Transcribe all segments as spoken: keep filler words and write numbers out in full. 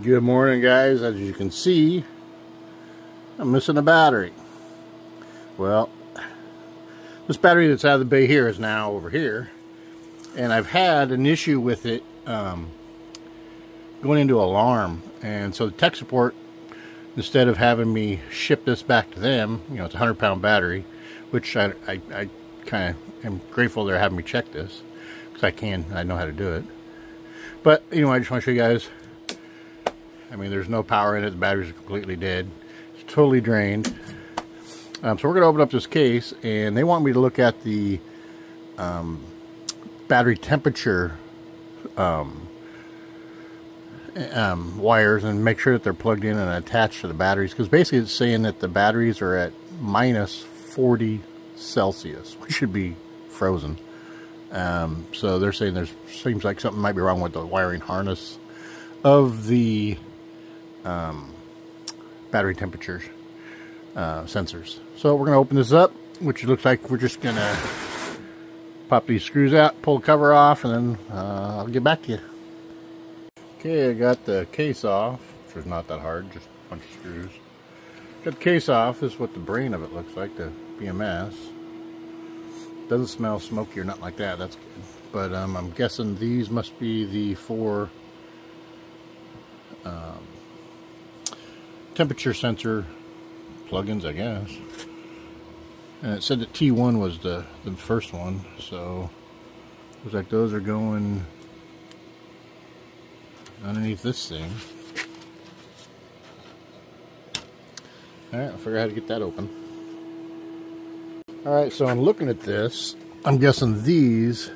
Good morning, guys. As you can see, I'm missing a battery. Well, this battery that's out of the bay here is now over here, and I've had an issue with it um, going into alarm. And so the tech support, instead of having me ship this back to them, you know, it's a hundred pound battery, which I, I, I kind of am grateful they're having me check this because I can, I know how to do it. But anyway, I just want to show you guys. I mean, there's no power in it. The batteries are completely dead. It's totally drained. Um, so we're going to open up this case, and they want me to look at the um, battery temperature um, um, wires and make sure that they're plugged in and attached to the batteries. Because basically it's saying that the batteries are at minus forty Celsius. We should be frozen. Um, so they're saying there's seems like something might be wrong with the wiring harness of the Um, battery temperatures uh, sensors. So we're going to open this up, which looks like we're just going to pop these screws out, pull the cover off, and then uh, I'll get back to you. Okay, I got the case off, which was not that hard, just a bunch of screws. Got the case off. This is what the brain of it looks like, the B M S. Doesn't smell smoky or nothing like that. That's good. But um, I'm guessing these must be the four um, temperature sensor plugins, I guess. And it said that T one was the, the first one, so looks like those are going underneath this thing. Alright, I'll figure out how to get that open. Alright, so I'm looking at this. I'm guessing these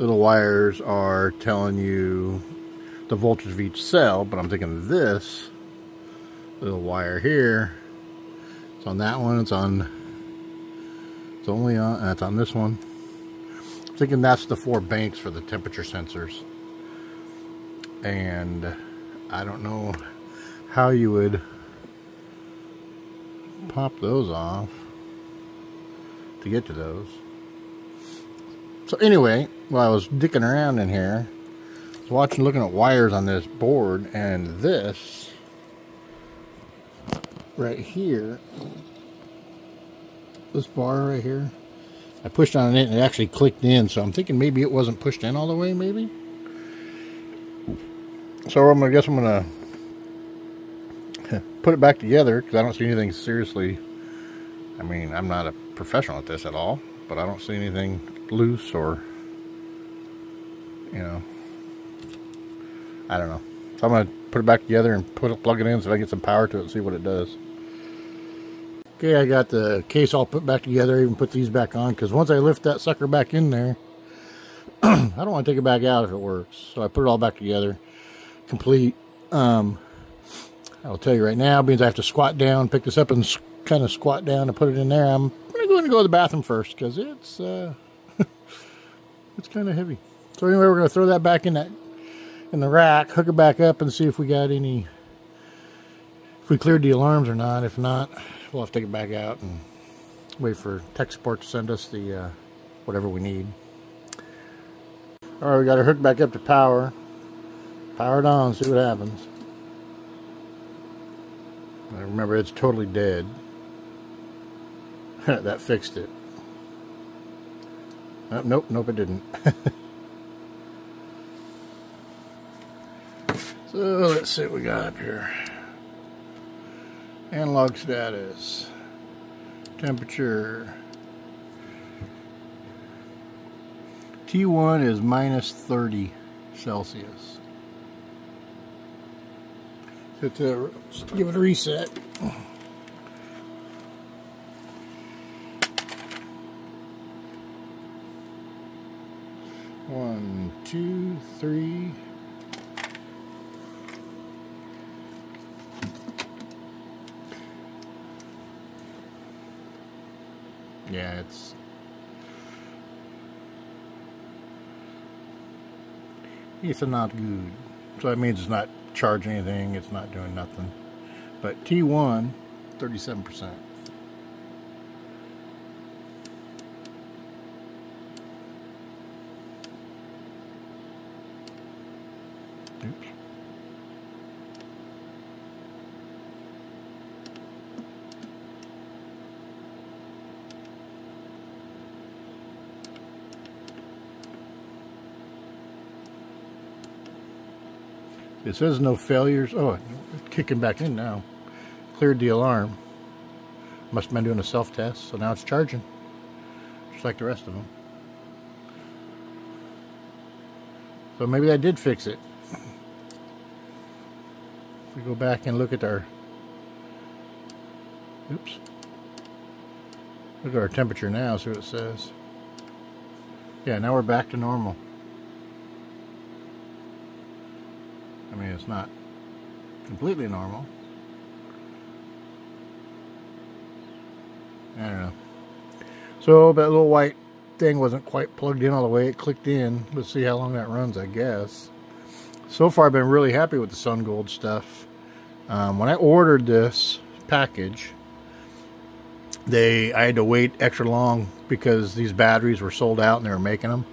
little wires are telling you the voltage of each cell, but I'm thinking this little wire here, it's on that one, it's on, it's only on, uh, it's on this one. I'm thinking that's the four banks for the temperature sensors. And I don't know how you would pop those off to get to those. So anyway, while I was dicking around in here, I was watching, looking at wires on this board, and this right here, this bar right here, I pushed on it and it actually clicked in, so I'm thinking maybe it wasn't pushed in all the way, maybe. So I'm gonna guess I'm gonna put it back together, because I don't see anything seriously. I mean, I'm not a professional at this at all, but I don't see anything loose or, you know, I don't know. So I'm gonna put it back together and put it, plug it in so I get some power to it and see what it does. Okay, I got the case all put back together, even put these back on, because once I lift that sucker back in there, I don't want to take it back out if it works. So I put it all back together, complete. Um, I'll tell you right now, means I have to squat down, pick this up and kind of squat down and put it in there. I'm going to go to the bathroom first, because it's, uh, it's kind of heavy. So anyway, we're going to throw that back in that in the rack, hook it back up and see if we got any, if we cleared the alarms or not. If not, we'll have to take it back out and wait for tech support to send us the uh, whatever we need. Alright, we got it hooked back up to power. Power it on, see what happens. I remember it's totally dead. That fixed it. Oh, nope, nope, it didn't. So let's see what we got up here. Analog status, temperature. T one is minus thirty Celsius. So to give it a reset. One, two, three. Yeah, it's it's not good. So that means it's not charging anything, it's not doing nothing. But T one, thirty-seven percent. Oops. It says no failures. Oh, it's kicking back in now. Cleared the alarm. Must have been doing a self-test, so now it's charging. Just like the rest of them. So maybe that did fix it. If we go back and look at our... Oops. Look at our temperature now, see what it says. Yeah, now we're back to normal. I mean, it's not completely normal. I don't know. So that little white thing wasn't quite plugged in all the way. It clicked in. Let's see how long that runs, I guess. So far, I've been really happy with the Sungold stuff. Um, when I ordered this package, they I had to wait extra long because these batteries were sold out and they were making them.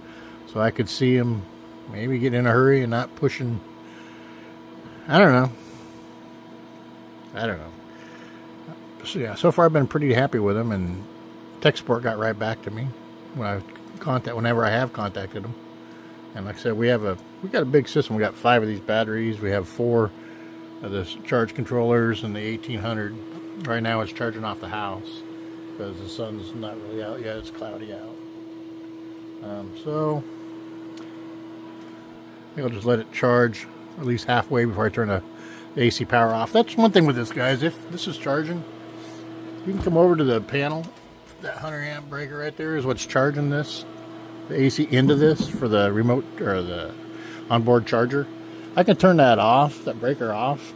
So I could see them maybe getting in a hurry and not pushing. I don't know. I don't know. So yeah, so far I've been pretty happy with them, and tech support got right back to me when I contact whenever I have contacted them. And like I said, we have a we got a big system. We got five of these batteries. We have four of the charge controllers and the eighteen hundred. Right now it's charging off the house because the sun's not really out yet. It's cloudy out. Um, so I think I'll just let it charge at least halfway before I turn the A C power off. That's one thing with this, guys. If this is charging, you can come over to the panel. That one hundred amp breaker right there is what's charging this, the A C end of this for the remote or the onboard charger. I can turn that off, that breaker off,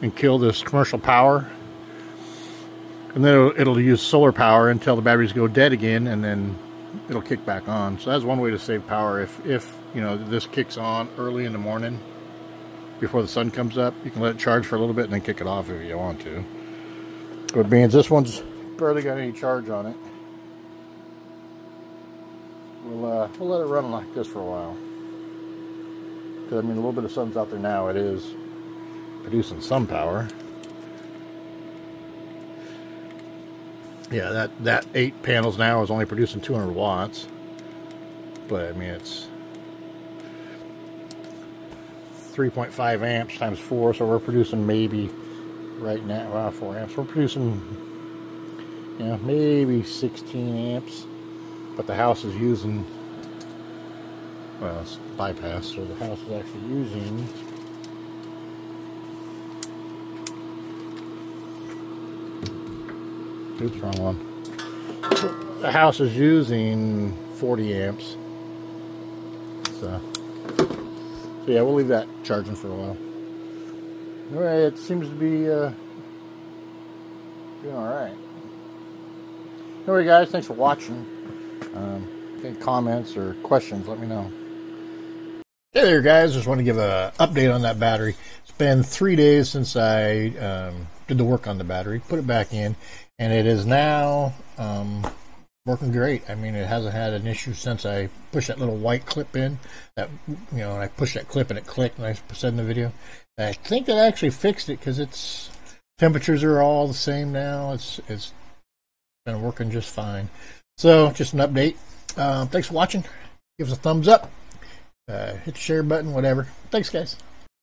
and kill this commercial power. And then it'll, it'll use solar power until the batteries go dead again, and then it'll kick back on. So that's one way to save power. If, if you know, this kicks on early in the morning before the sun comes up, you can let it charge for a little bit and then kick it off if you want to. Good beans. This one's barely got any charge on it. We'll, uh, we'll let it run like this for a while. Because, I mean, a little bit of sun's out there now. It is producing some power. Yeah, that, that eight panels now is only producing two hundred watts. But, I mean, it's three point five amps times four, so we're producing maybe... right now, wow, four amps. We're producing, you know, maybe sixteen amps, but the house is using, well, it's bypass, so the house is actually using oops, wrong one. The house is using forty amps, so, so yeah, we'll leave that charging for a while. Alright, it seems to be uh, doing alright. Anyway, guys, thanks for watching. Um, any comments or questions, let me know. Hey there, guys. Just want to give an update on that battery. It's been three days since I um, did the work on the battery, put it back in, and it is now um, working great. I mean, it hasn't had an issue since I pushed that little white clip in. That you know, I pushed that clip and it clicked, and I said in the video. I think it actually fixed it because its temperatures are all the same now. It's it's been working just fine. So just an update. Uh, thanks for watching. Give us a thumbs up. Uh, hit the share button, whatever. Thanks, guys.